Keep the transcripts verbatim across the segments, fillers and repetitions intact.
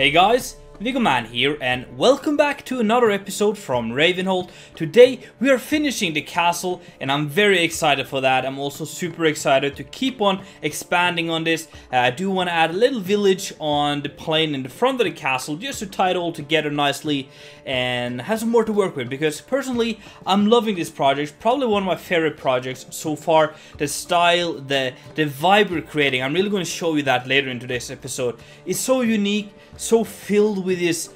Hey guys, Vigoman here and welcome back to another episode from Ravenholt. Today we are finishing the castle and I'm very excited for that. I'm also super excited to keep on expanding on this. Uh, I do want to add a little village on the plain in the front of the castle just to tie it all together nicely and have some more to work with, because personally I'm loving this project. Probably one of my favorite projects so far. The style, the, the vibe we're creating, I'm really going to show you that later in today's episode. It's so unique, so filled with With this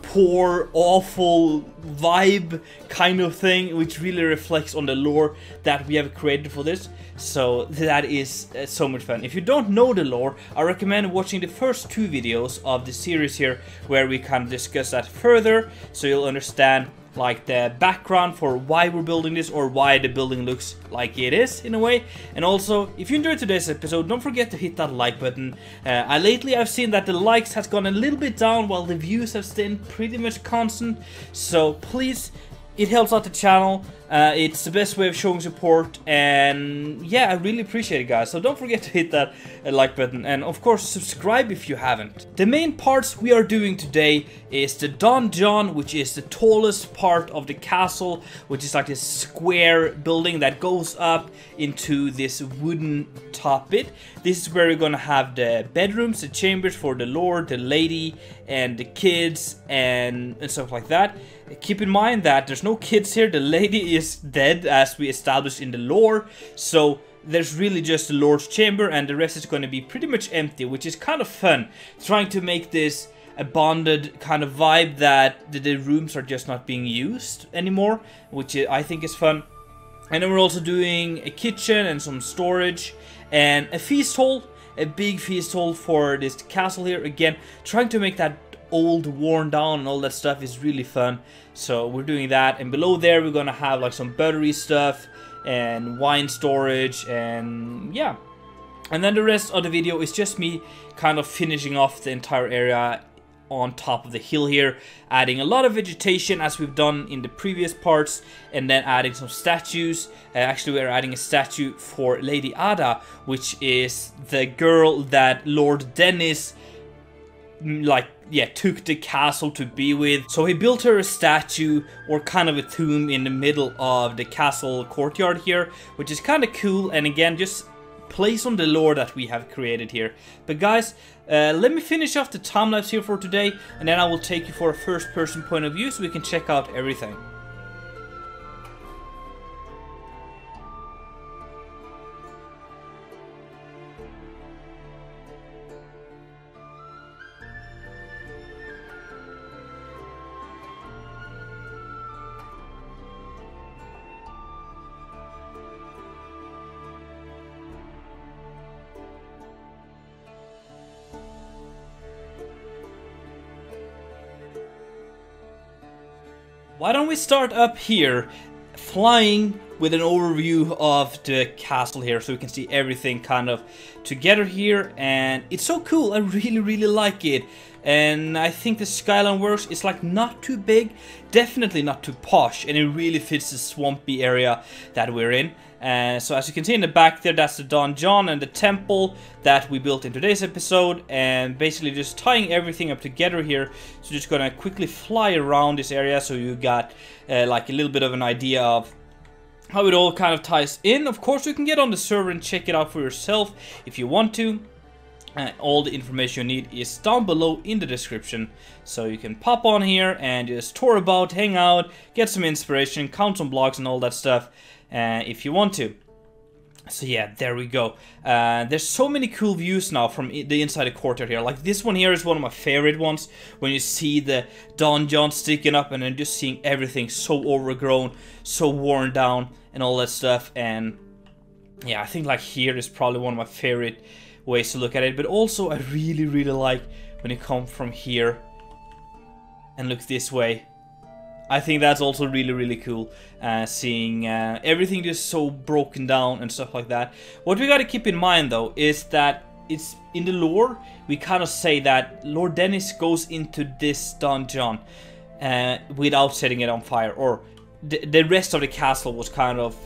poor, awful vibe kind of thing, which really reflects on the lore that we have created for this. So that is uh, so much fun. If you don't know the lore, I recommend watching the first two videos of the series here, where we kind of discuss that further, so you'll understand like the background for why we're building this, or why the building looks like it is in a way. And also, if you enjoyed today's episode, don't forget to hit that like button. Uh, I lately I've seen that the likes has gone a little bit down while the views have stayed pretty much constant. So please, it helps out the channel. Uh, it's the best way of showing support, and yeah, I really appreciate it guys. So don't forget to hit that uh, like button, and of course subscribe if you haven't. The main parts we are doing today is the Donjon, which is the tallest part of the castle, which is like this square building that goes up into this wooden top bit. This is where we're gonna have the bedrooms, the chambers for the lord, the lady, and the kids, and, and stuff like that. Keep in mind that there's no kids here. The lady is is dead, as we established in the lore, so there's really just the lord's chamber, and the rest is going to be pretty much empty, which is kind of fun, trying to make this a bonded kind of vibe that the, the rooms are just not being used anymore, which I think is fun. And then we're also doing a kitchen and some storage and a feast hall, a big feast hall for this castle here. Again, trying to make that old, worn down and all that stuff is really fun, so we're doing that. And below there we're gonna have like some buttery stuff and wine storage, and yeah. And then the rest of the video is just me kind of finishing off the entire area on top of the hill here, adding a lot of vegetation as we've done in the previous parts, and then adding some statues. Uh, actually, we're adding a statue for Lady Ada, which is the girl that Lord Dennis like yeah took the castle to be with. So he built her a statue, or kind of a tomb, in the middle of the castle courtyard here, which is kind of cool, and again just plays on the lore that we have created here. But guys, uh, let me finish off the time lapse here for today, and then I will take you for a first person point of view so we can check out everything. Why don't we start up here, flying, with an overview of the castle here, so we can see everything kind of together here. And it's so cool, I really really like it, and I think the skyline works. It's like not too big, definitely not too posh, and it really fits the swampy area that we're in. And uh, so as you can see in the back there, that's the Donjon and the temple that we built in today's episode, and basically just tying everything up together here. So just gonna quickly fly around this area so you got uh, like a little bit of an idea of how it all kind of ties in. Of course, you can get on the server and check it out for yourself if you want to. And all the information you need is down below in the description, so you can pop on here and just tour about, hang out, get some inspiration, count some blocks and all that stuff uh, if you want to. So yeah, there we go. Uh, there's so many cool views now from the inside the courtyard here. Like this one here is one of my favorite ones, when you see the Donjon sticking up and then just seeing everything so overgrown, so worn down and all that stuff. And yeah, I think like here is probably one of my favorite ways to look at it. But also I really really like when you come from here and look this way. I think that's also really really cool, uh, seeing uh, everything just so broken down and stuff like that. What we gotta keep in mind though is that it's in the lore, we kind of say that Lord Dennis goes into this Donjon uh, without setting it on fire, or the, the rest of the castle was kind of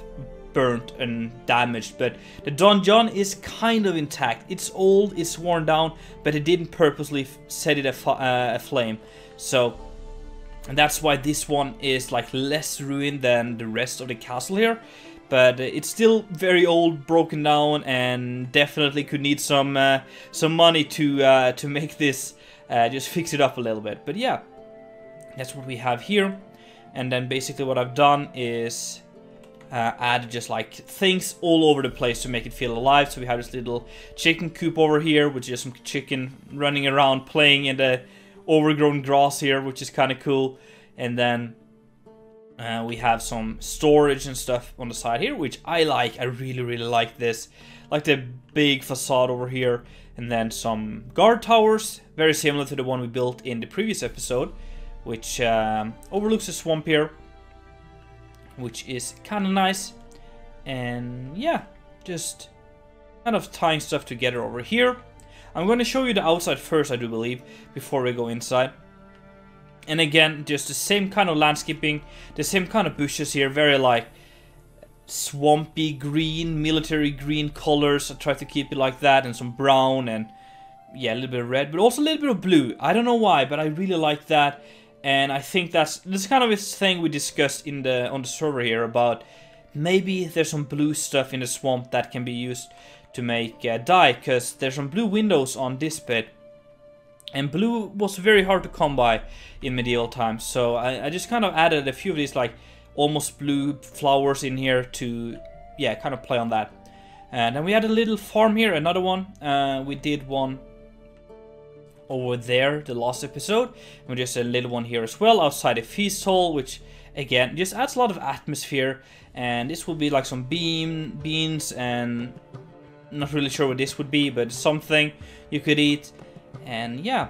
burnt and damaged, but the donjon is kind of intact. It's old, it's worn down, but it didn't purposely set it af uh, aflame. So, and that's why this one is like less ruined than the rest of the castle here. But it's still very old, broken down, and definitely could need some uh, some money to uh, to make this uh, just fix it up a little bit. But yeah, that's what we have here. And then basically what I've done is uh, add just like things all over the place to make it feel alive. So we have this little chicken coop over here, which is some chicken running around playing in the overgrown grass here, which is kind of cool. And then uh, we have some storage and stuff on the side here, which I like. I really, really like this. Like the big facade over here. And then some guard towers, very similar to the one we built in the previous episode, which um, overlooks the swamp here, which is kind of nice. And yeah, just kind of tying stuff together over here. I'm going to show you the outside first, I do believe, before we go inside. And again, just the same kind of landscaping, the same kind of bushes here, very like swampy green, military green colors. I try to keep it like that, and some brown, and yeah, a little bit of red, but also a little bit of blue. I don't know why, but I really like that. And I think that's this kind of this thing we discussed in the on the server here about maybe there's some blue stuff in the swamp that can be used to make uh, dye, because there's some blue windows on this pit, and blue was very hard to come by in medieval times. So I, I just kind of added a few of these like almost blue flowers in here to yeah kind of play on that. And then we had a little farm here, another one. Uh, we did one over there the last episode, and just a little one here as well outside the feast hall, which again just adds a lot of atmosphere. And this will be like some bean beans, and I'm not really sure what this would be, but something you could eat. And yeah,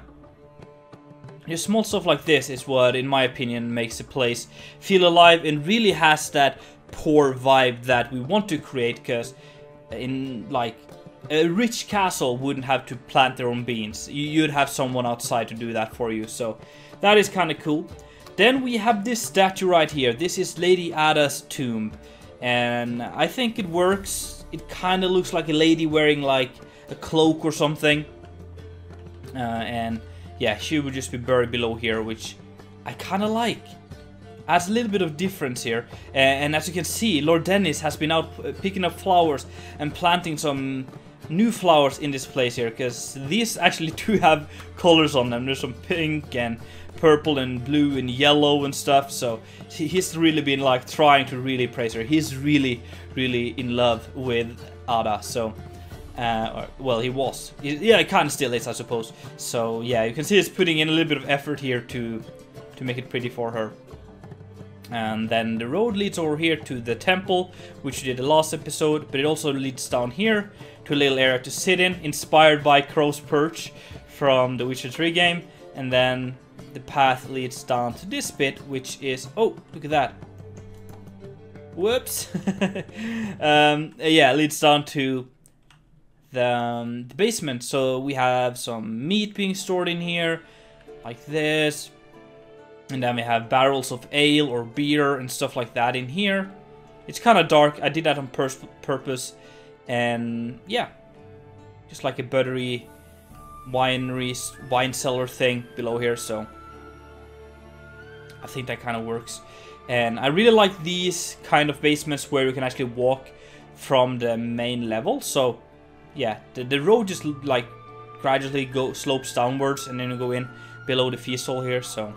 just small stuff like this is what in my opinion makes a place feel alive and really has that poor vibe that we want to create, because in like a rich castle wouldn't have to plant their own beans. You'd have someone outside to do that for you. So that is kind of cool. Then we have this statue right here. This is Lady Ada's tomb. And I think it works. It kind of looks like a lady wearing like a cloak or something. Uh, and yeah, she would just be buried below here, which I kind of like. Adds a little bit of difference here. And, and as you can see, Lord Dennis has been out picking up flowers and planting some new flowers in this place here, because these actually do have colors on them. There's some pink and purple and blue and yellow and stuff. So he's really been like trying to really praise her. He's really, really in love with Ada. So uh, well, he was. He, yeah, he kind of still is, I suppose. So yeah, you can see he's putting in a little bit of effort here to to make it pretty for her. And then the road leads over here to the temple, which we did the last episode, but it also leads down here to a little area to sit in, inspired by Crow's Perch from the Witcher three game. And then the path leads down to this bit, which is, oh, look at that. Whoops. um, yeah, leads down to the, um, the basement. So we have some meat being stored in here, like this. And then we have barrels of ale or beer and stuff like that in here. It's kind of dark. I did that on pur purpose. And yeah, just like a buttery winery, wine cellar thing below here. So I think that kind of works. And I really like these kind of basements where you can actually walk from the main level. So yeah, the, the road just like gradually go slopes downwards, and then you go in below the feast hall here. So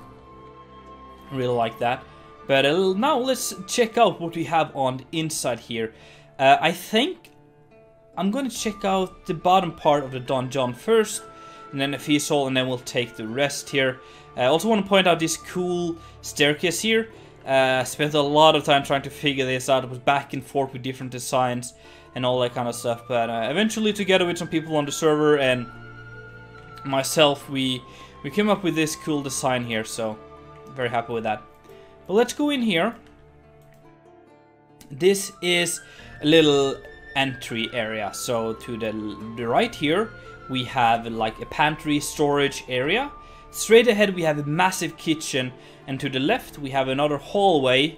really like that. But uh, now let's check out what we have on the inside here. Uh, I think I'm going to check out the bottom part of the donjon first, and then the feast hall, and then we'll take the rest here. I also want to point out this cool staircase here. I uh, spent a lot of time trying to figure this out. It was back and forth with different designs and all that kind of stuff. But uh, eventually, together with some people on the server and myself, we, we came up with this cool design here. So very happy with that. But let's go in here. This is a little entry area. So to the, the right here we have like a pantry storage area. Straight ahead we have a massive kitchen, and to the left we have another hallway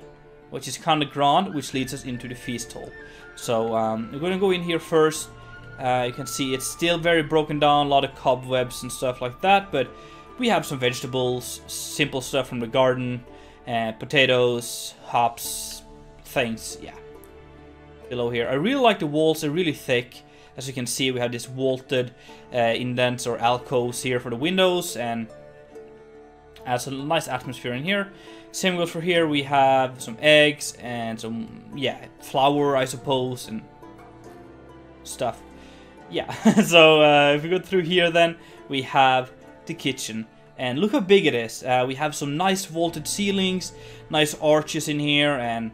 which is kind of grand, which leads us into the feast hall. So um, we're going to go in here first. Uh, you can see it's still very broken down, a lot of cobwebs and stuff like that, but we have some vegetables, simple stuff from the garden, uh, potatoes, hops, things, yeah. Below here. I really like the walls, they're really thick. As you can see, we have this vaulted uh, indents or alcoves here for the windows, and adds a nice atmosphere in here. Same goes for here, we have some eggs and some, yeah, flour, I suppose, and stuff. Yeah, so uh, if we go through here then, we have the kitchen. And look how big it is. Uh, we have some nice vaulted ceilings, nice arches in here, and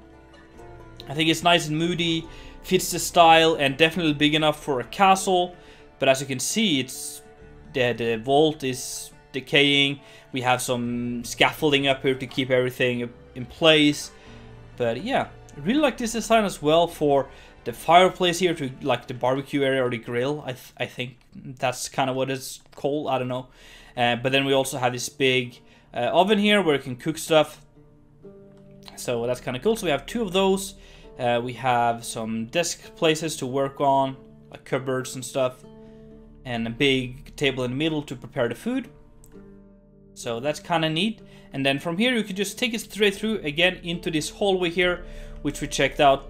I think it's nice and moody, fits the style, and definitely big enough for a castle. But as you can see, it's the, the vault is decaying. We have some scaffolding up here to keep everything in place. But yeah, I really like this design as well for the fireplace here, to like the barbecue area or the grill. I, th I think that's kind of what it's called, I don't know. Uh, but then we also have this big uh, oven here where you can cook stuff. So that's kind of cool. So we have two of those. Uh, we have some desk places to work on, like cupboards and stuff, and a big table in the middle to prepare the food. So that's kind of neat. And then from here you can just take it straight through again into this hallway here, which we checked out,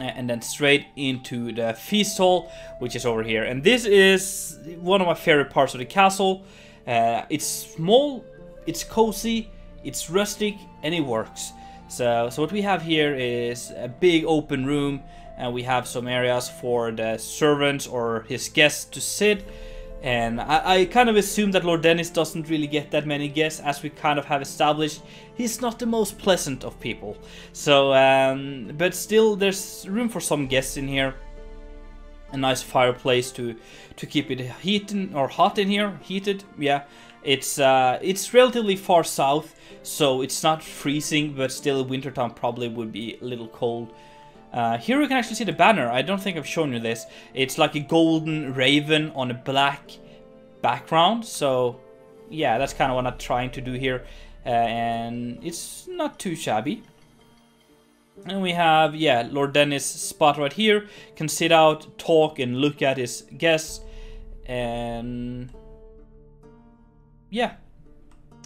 and then straight into the feast hall, which is over here. And this is one of my favorite parts of the castle. Uh, it's small, it's cozy, it's rustic, and it works. So, so what we have here is a big open room, and we have some areas for the servants or his guests to sit. And I, I kind of assume that Lord Dennis doesn't really get that many guests, as we kind of have established. He's not the most pleasant of people. So, um, but still there's room for some guests in here. A nice fireplace to, to keep it heating, or hot in here, heated, yeah. It's uh, it's relatively far south, so it's not freezing, but still wintertime probably would be a little cold. Uh, here we can actually see the banner. I don't think I've shown you this. It's like a golden raven on a black background. So yeah, that's kind of what I'm trying to do here. Uh, and it's not too shabby. And we have, yeah, Lord Dennis' spot right here. Can sit out, talk, and look at his guests. And yeah,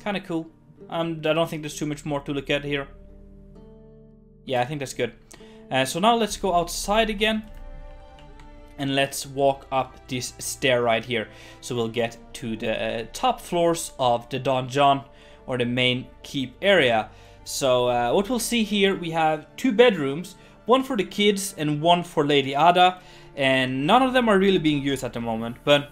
kind of cool. Um, I don't think there's too much more to look at here. Yeah, I think that's good. Uh, so now let's go outside again. And let's walk up this stair right here. So we'll get to the uh, top floors of the Donjon, or the main keep area. So uh, what we'll see here, we have two bedrooms. One for the kids and one for Lady Ada. And none of them are really being used at the moment, but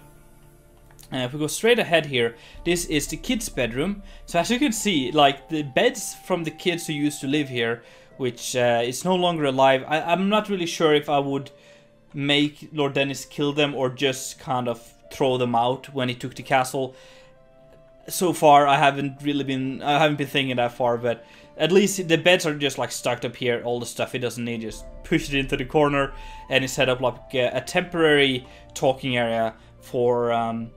Uh, if we go straight ahead here, this is the kids' bedroom. So as you can see, like the beds from the kids who used to live here, which uh, is no longer alive. I, I'm not really sure if I would make Lord Dennis kill them or just kind of throw them out when he took the castle. So far, I haven't really been, I haven't been thinking that far, but at least the beds are just like stacked up here. All the stuff he doesn't need, just push it into the corner, and he set up like a, a temporary talking area for Um,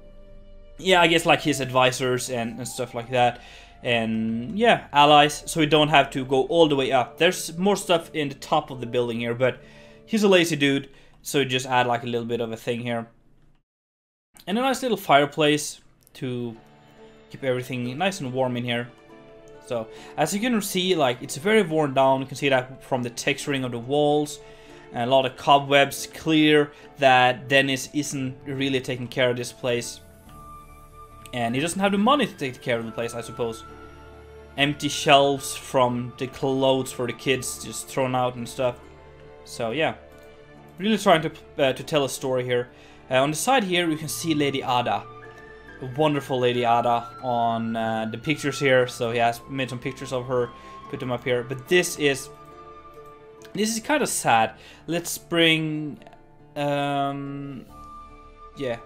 yeah, I guess like his advisors and, and stuff like that, and yeah, allies, so we don't have to go all the way up. There's more stuff in the top of the building here, but he's a lazy dude, so just add like a little bit of a thing here. And a nice little fireplace to keep everything nice and warm in here. So as you can see, like it's very worn down. You can see that from the texturing of the walls. And a lot of cobwebs. Clear that Dennis isn't really taking care of this place. And he doesn't have the money to take care of the place, I suppose. Empty shelves from the clothes for the kids, just thrown out and stuff. So yeah, really trying to uh, to tell a story here. Uh, on the side here, you can see Lady Ada, a wonderful Lady Ada on uh, the pictures here. So he has made some pictures of her, put them up here. But this is this is kind of sad. Let's bring, um, yeah,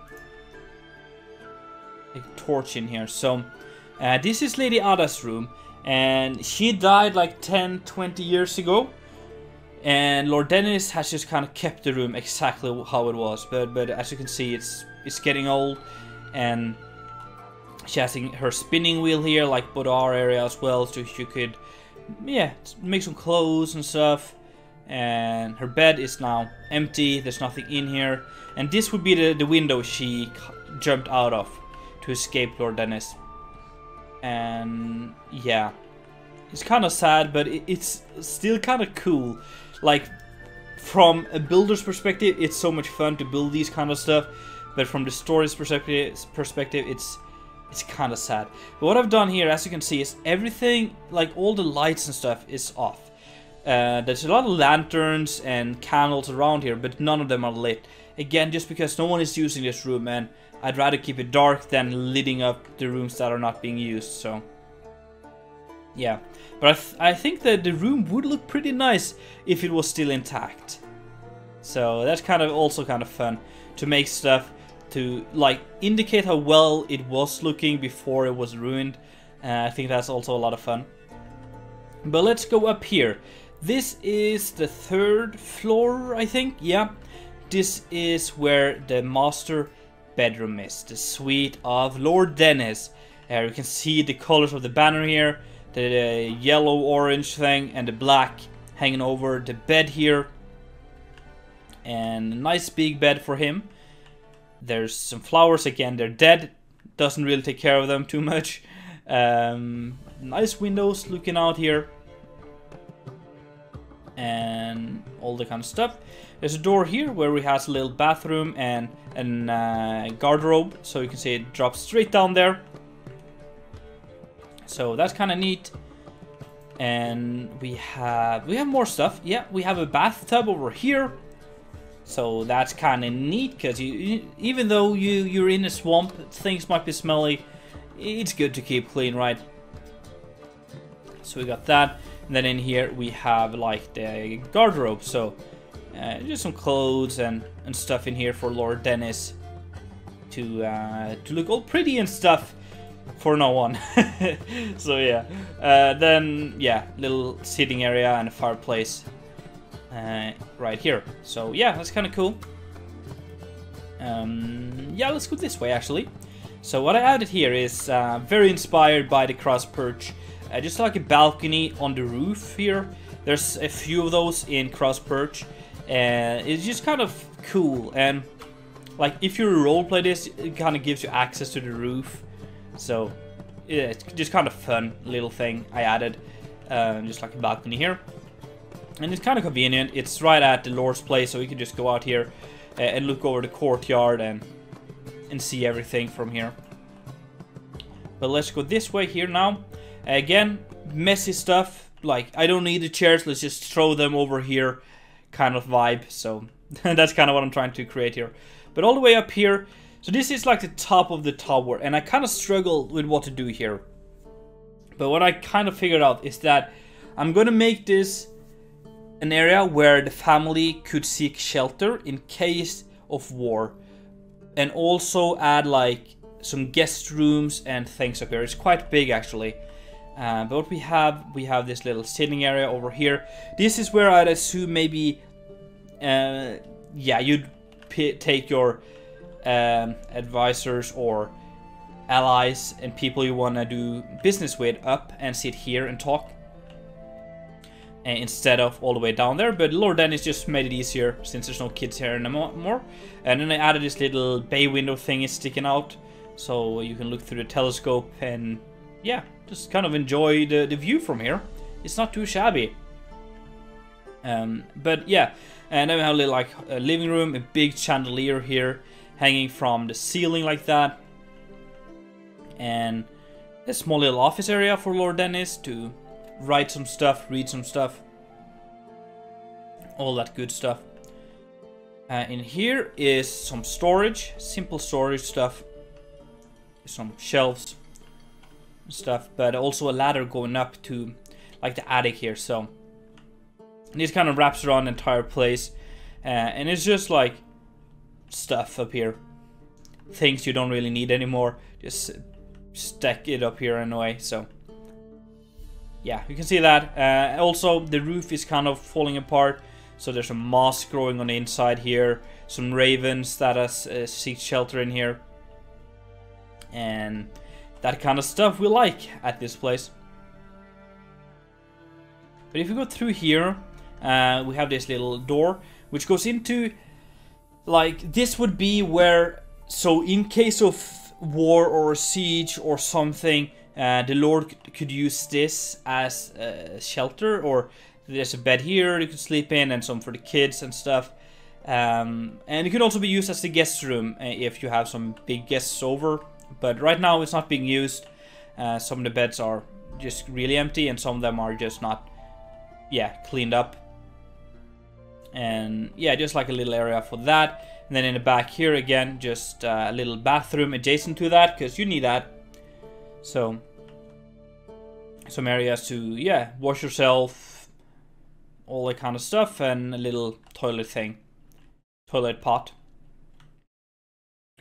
a torch in here. So uh, this is Lady Ada's room, and she died like ten, twenty years ago, and Lord Dennis has just kind of kept the room exactly how it was, but but as you can see, it's it's getting old. And she has her spinning wheel here, like Bodar area as well, so she could yeah, make some clothes and stuff. And her bed is now empty. There's nothing in here. And this would be the, the window she jumped out of to escape Lord Dennis. And yeah, it's kind of sad, but it, it's still kind of cool. Like, from a builder's perspective, it's so much fun to build these kind of stuff. But from the story's perspective, perspective it's it's kind of sad. But what I've done here, as you can see, is everything, like all the lights and stuff, is off. Uh, there's a lot of lanterns and candles around here, but none of them are lit. Again, just because no one is using this room, and I'd rather keep it dark than lighting up the rooms that are not being used, so... yeah, but I, th I think that the room would look pretty nice if it was still intact. So that's kind of also kind of fun, to make stuff to, like, indicate how well it was looking before it was ruined. Uh, I think that's also a lot of fun. But let's go up here. This is the third floor, I think. Yeah, this is where the master bedroom is, the suite of Lord Dennis. Uh, you can see the colors of the banner here, the, the yellow orange thing and the black hanging over the bed here. And a nice big bed for him. There's some flowers again. They're dead. Doesn't really take care of them too much. Um, nice windows looking out here. And all the kind of stuff. There's a door here where we have a little bathroom and a uh, garderobe. So you can see it drops straight down there. So that's kind of neat. And we have we have more stuff. Yeah, we have a bathtub over here. So that's kind of neat, because you, you, even though you, you're in a swamp, things might be smelly. It's good to keep clean, right? So we got that. And then in here we have like the garderobe. So uh, just some clothes and, and stuff in here for Lord Dennis to, uh, to look all pretty and stuff for no one. So yeah. Uh, then, yeah, little sitting area and a fireplace. Uh, right here. So yeah, that's kind of cool. Um, yeah, let's go this way actually. So what I added here is uh, very inspired by the Crow's Perch. Uh, just like a balcony on the roof here. There's a few of those in Crow's Perch. And it's just kind of cool. And like if you roleplay this, it kind of gives you access to the roof. So yeah, it's just kind of fun little thing I added. Uh, just like a balcony here. And it's kind of convenient. It's right at the Lord's place, so you can just go out here and look over the courtyard and and see everything from here. But let's go this way here now. Again, messy stuff. Like, I don't need the chairs. Let's just throw them over here kind of vibe. So that's kind of what I'm trying to create here. But all the way up here. So this is like the top of the tower. And I kind of struggle with what to do here. But what I kind of figured out is that I'm going to make this an area where the family could seek shelter in case of war, and also add like some guest rooms and things up here. It's quite big actually. Uh, but what we have, we have this little sitting area over here. This is where I'd assume maybe, uh, yeah, you'd p take your um, advisors or allies and people you want to do business with up and sit here and talk. Instead of all the way down there. But Lord Dennis just made it easier since there's no kids here anymore. And then I added this little bay window thing is sticking out, so you can look through the telescope and yeah, just kind of enjoy the, the view from here. It's not too shabby. Um, but yeah, and then we have a little, like a living room, a big chandelier here hanging from the ceiling like that. And a small little office area for Lord Dennis to write some stuff, read some stuff, all that good stuff. Uh, in here is some storage, simple storage stuff, some shelves and stuff, but also a ladder going up to like the attic here. So this kind of wraps around the entire place, uh, and it's just like stuff up here, things you don't really need anymore, just stack it up here in a way. So yeah, you can see that. Uh, also, the roof is kind of falling apart. So there's some moss growing on the inside here. Some ravens that has, uh, seek shelter in here. And that kind of stuff we like at this place. But if we go through here, uh, we have this little door, which goes into, like, this would be where, so in case of war or siege or something, uh, the Lord could use this as a shelter, or there's a bed here you could sleep in, and some for the kids and stuff. Um, and it could also be used as the guest room if you have some big guests over. But right now it's not being used. Uh, some of the beds are just really empty, and some of them are just not, yeah, cleaned up. And yeah, just like a little area for that. And then in the back here again, just uh, a little bathroom adjacent to that, because you need that. So some areas to, yeah, wash yourself, all that kind of stuff, and a little toilet thing. Toilet pot.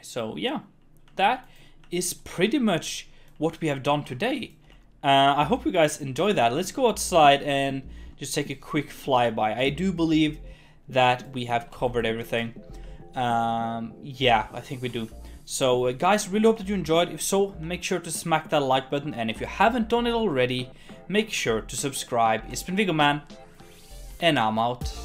So yeah, that is pretty much what we have done today. Uh, I hope you guys enjoy that. Let's go outside and just take a quick flyby. I do believe that we have covered everything. Um, yeah, I think we do. So uh, guys, really hope that you enjoyed. If so, make sure to smack that like button. And if you haven't done it already, make sure to subscribe. It's been Vigo Man, and I'm out.